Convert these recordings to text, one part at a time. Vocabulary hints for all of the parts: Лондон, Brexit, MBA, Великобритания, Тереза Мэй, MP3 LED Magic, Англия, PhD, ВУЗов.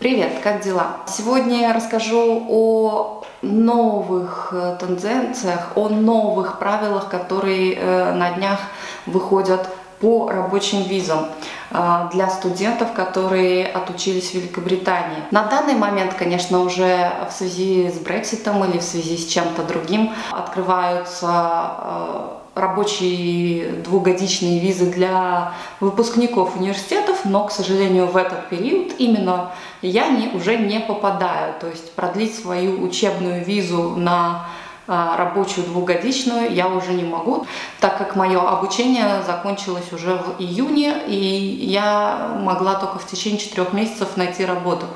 Привет, как дела? Сегодня я расскажу о новых тенденциях, о новых правилах, которые на днях выходят по рабочим визам для студентов, которые отучились в Великобритании. На данный момент, конечно, уже в связи с Брекситом или в связи с чем-то другим открываются рабочие двухгодичные визы для выпускников университетов, но, к сожалению, в этот период именно я уже не попадаю. То есть продлить свою учебную визу на рабочую двухгодичную я уже не могу, так как мое обучение закончилось уже в июне, и я могла только в течение 4 месяцев найти работу.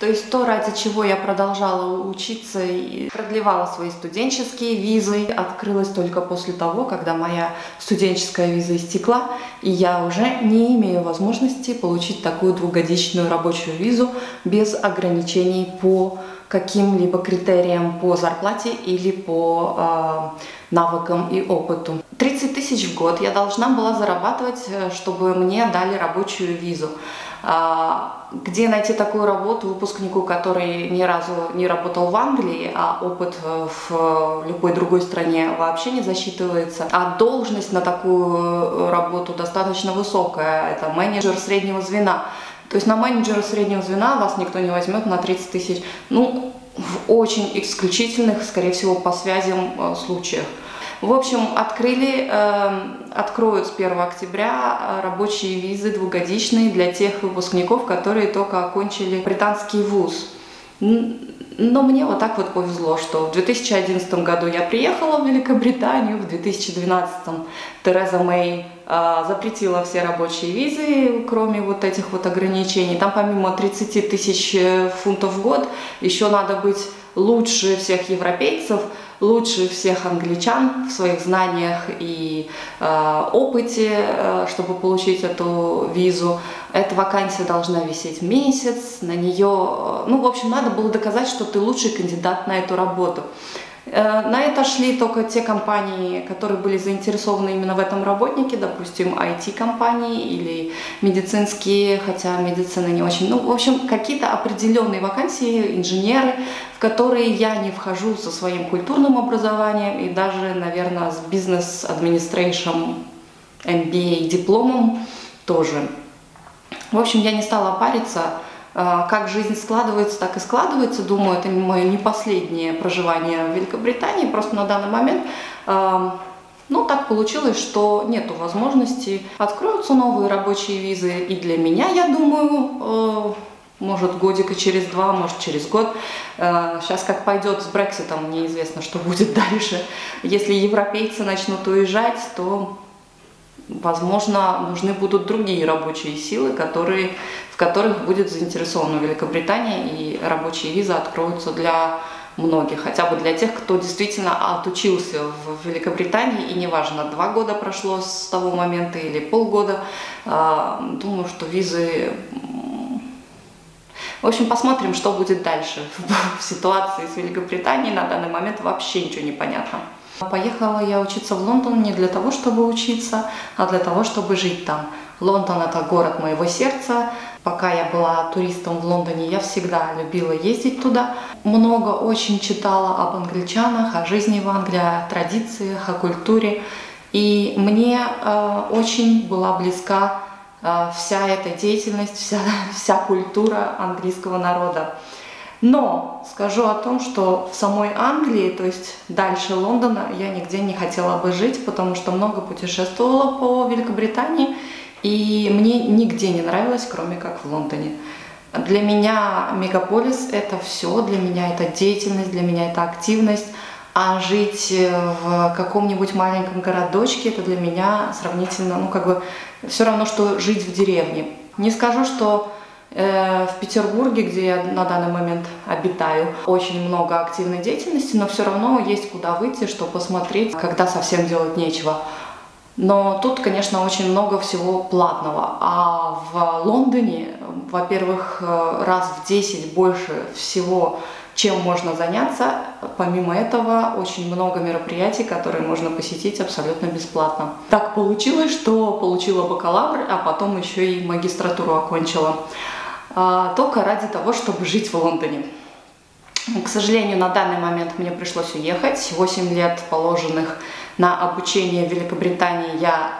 То есть то, ради чего я продолжала учиться и продлевала свои студенческие визы, открылось только после того, когда моя студенческая виза истекла, и я уже не имею возможности получить такую двухгодичную рабочую визу без ограничений по каким-либо критериям по зарплате или по навыкам и опыту. 30 тысяч в год я должна была зарабатывать, чтобы мне дали рабочую визу. Где найти такую работу выпускнику, который ни разу не работал в Англии, а опыт в любой другой стране вообще не засчитывается, а должность на такую работу достаточно высокая, это менеджер среднего звена. То есть на менеджера среднего звена вас никто не возьмет на 30 тысяч, ну, в очень исключительных, скорее всего, по связям случаях. В общем, откроют с 1 октября рабочие визы двухгодичные для тех выпускников, которые только окончили британский вуз. Но мне вот так вот повезло, что в 2011 году я приехала в Великобританию, в 2012 Тереза Мэй запретила все рабочие визы, кроме вот этих вот ограничений. Там помимо 30 тысяч фунтов в год еще надо быть лучше всех европейцев, лучше всех англичан в своих знаниях и опыте, чтобы получить эту визу. Эта вакансия должна висеть месяц, на нее, ну, в общем, надо было доказать, что ты лучший кандидат на эту работу. На это шли только те компании, которые были заинтересованы именно в этом работнике, допустим, IT-компании или медицинские, хотя медицина не очень. Ну, в общем, какие-то определенные вакансии, инженеры, в которые я не вхожу со своим культурным образованием и даже, наверное, с бизнес-администрейшн MBA дипломом тоже. В общем, я не стала париться. Как жизнь складывается, так и складывается. Думаю, это мое не последнее проживание в Великобритании. Просто на данный момент, ну, так получилось, что нету возможности. Откроются новые рабочие визы и для меня, я думаю, может, годика через 2, может, через год. Сейчас как пойдет с Брекситом, неизвестно, что будет дальше. Если европейцы начнут уезжать, то, возможно, нужны будут другие рабочие силы, в которых будет заинтересована Великобритания, и рабочие визы откроются для многих, хотя бы для тех, кто действительно отучился в Великобритании, и неважно, 2 года прошло с того момента или полгода, думаю, что визы... В общем, посмотрим, что будет дальше в ситуации с Великобританией. На данный момент вообще ничего не понятно. Поехала я учиться в Лондон не для того, чтобы учиться, а для того, чтобы жить там. Лондон – это город моего сердца. Пока я была туристом в Лондоне, я всегда любила ездить туда. Много очень читала об англичанах, о жизни в Англии, о традициях, о культуре. И мне очень была близка вся эта деятельность, вся культура английского народа. Но скажу о том, что в самой Англии, то есть дальше Лондона, я нигде не хотела бы жить, потому что много путешествовала по Великобритании, и мне нигде не нравилось, кроме как в Лондоне. Для меня мегаполис — это все, для меня это деятельность, для меня это активность, а жить в каком-нибудь маленьком городочке — это для меня сравнительно, ну, как бы, все равно, что жить в деревне. Не скажу, что в Петербурге, где я на данный момент обитаю, очень много активной деятельности, но все равно есть куда выйти, что посмотреть, когда совсем делать нечего. Но тут, конечно, очень много всего платного. А в Лондоне, во-первых, раз в 10 больше всего, чем можно заняться. Помимо этого, очень много мероприятий, которые можно посетить абсолютно бесплатно. Так получилось, что получила бакалавр, а потом еще и магистратуру окончила. только ради того, чтобы жить в Лондоне. К сожалению, на данный момент мне пришлось уехать. 8 лет, положенных на обучение в Великобритании, я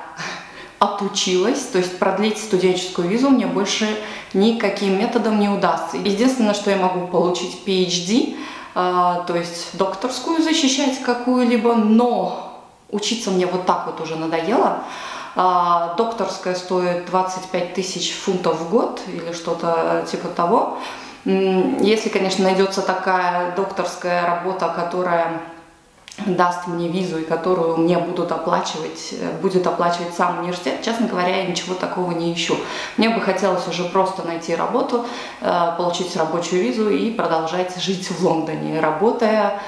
отучилась, то есть продлить студенческую визу мне больше никаким методом не удастся. Единственное, что я могу получить PhD, то есть докторскую защищать какую-либо, но учиться мне вот так вот уже надоело. Докторская стоит 25 тысяч фунтов в год или что-то типа того. Если, конечно, найдется такая докторская работа, которая даст мне визу и которую мне будет оплачивать сам университет, честно говоря, я ничего такого не ищу. Мне бы хотелось уже просто найти работу, получить рабочую визу и продолжать жить в Лондоне, работая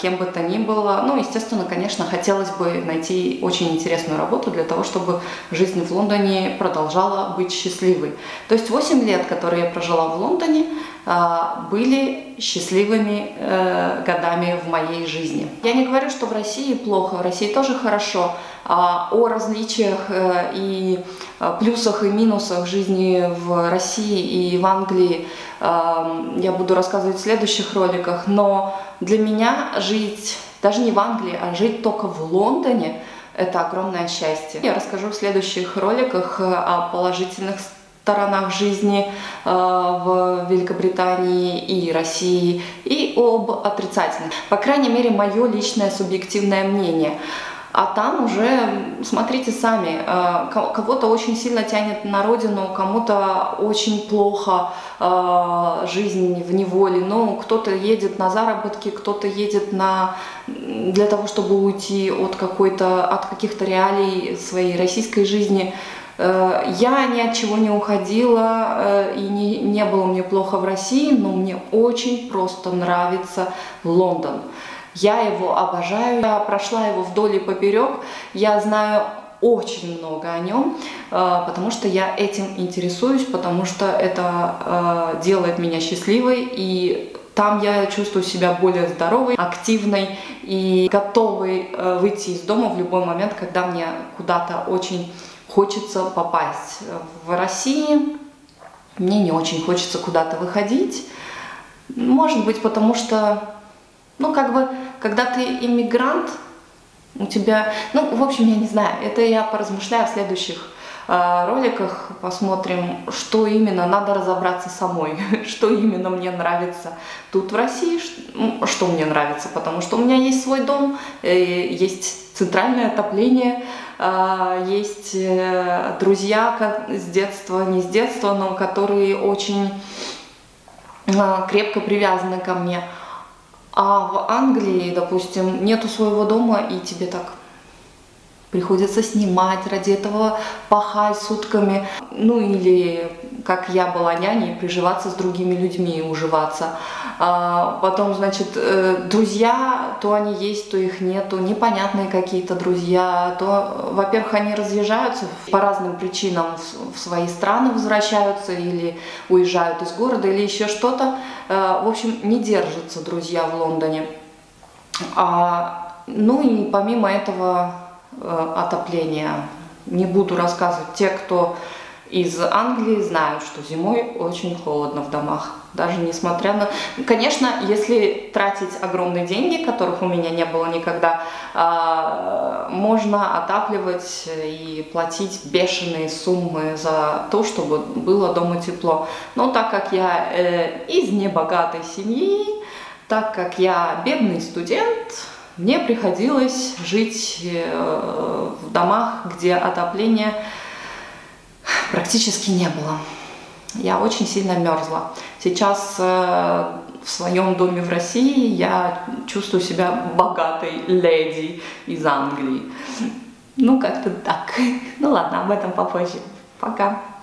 кем бы то ни было. Ну, естественно, конечно, хотелось бы найти очень интересную работу для того, чтобы жизнь в Лондоне продолжала быть счастливой. То есть 8 лет, которые я прожила в Лондоне, были счастливыми годами в моей жизни. Я не говорю, что в России плохо, в России тоже хорошо. О различиях и плюсах и минусах жизни в России и в Англии я буду рассказывать в следующих роликах, но для меня жить даже не в Англии, а жить только в Лондоне – это огромное счастье. Я расскажу в следующих роликах о положительных сторонах жизни в Великобритании и России и об отрицательных. По крайней мере, мое личное субъективное мнение. А там уже смотрите сами, кого-то очень сильно тянет на родину, кому-то очень плохо, жизнь в неволе, но кто-то едет на заработки, кто-то едет для того, чтобы уйти от каких-то реалий своей российской жизни. Я ни от чего не уходила, и не было мне плохо в России, но мне очень просто нравится Лондон. Я его обожаю, я прошла его вдоль и поперек, я знаю очень много о нем, потому что я этим интересуюсь, потому что это делает меня счастливой, и там я чувствую себя более здоровой, активной и готовой выйти из дома в любой момент, когда мне куда-то очень хочется попасть. В России мне не очень хочется куда-то выходить, может быть, потому что, ну, как бы, когда ты иммигрант, у тебя, ну, в общем, я не знаю, это я поразмышляю в следующих роликах, посмотрим, что именно, надо разобраться самой, что именно мне нравится тут в России, что мне нравится, потому что у меня есть свой дом, есть центральное отопление, есть друзья с детства, не с детства, но которые очень крепко привязаны ко мне. А в Англии, допустим, нету своего дома, и тебе так приходится снимать, ради этого пахать сутками. Ну или, как я была няней, приживаться с другими людьми, уживаться. А потом, значит, друзья, то они есть, то их нету, непонятные какие-то друзья. То, во-первых, они разъезжаются по разным причинам, в свои страны возвращаются или уезжают из города, или еще что-то. В общем, не держатся друзья в Лондоне. Ну и помимо этого отопление. Не буду рассказывать. Те, кто из Англии, знают, что зимой очень холодно в домах. Даже несмотря на... Конечно, если тратить огромные деньги, которых у меня не было никогда, можно отапливать и платить бешеные суммы за то, чтобы было дома тепло. Но так как я из небогатой семьи, так как я бедный студент, мне приходилось жить в домах, где отопления практически не было. Я очень сильно мерзла. Сейчас в своем доме в России я чувствую себя богатой леди из Англии. Ну, как-то так. Ну ладно, об этом попозже. Пока.